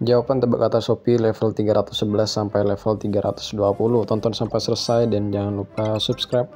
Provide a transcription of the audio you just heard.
Jawaban tebak kata Shopee level 311 sampai level 320. Tonton sampai selesai dan jangan lupa subscribe.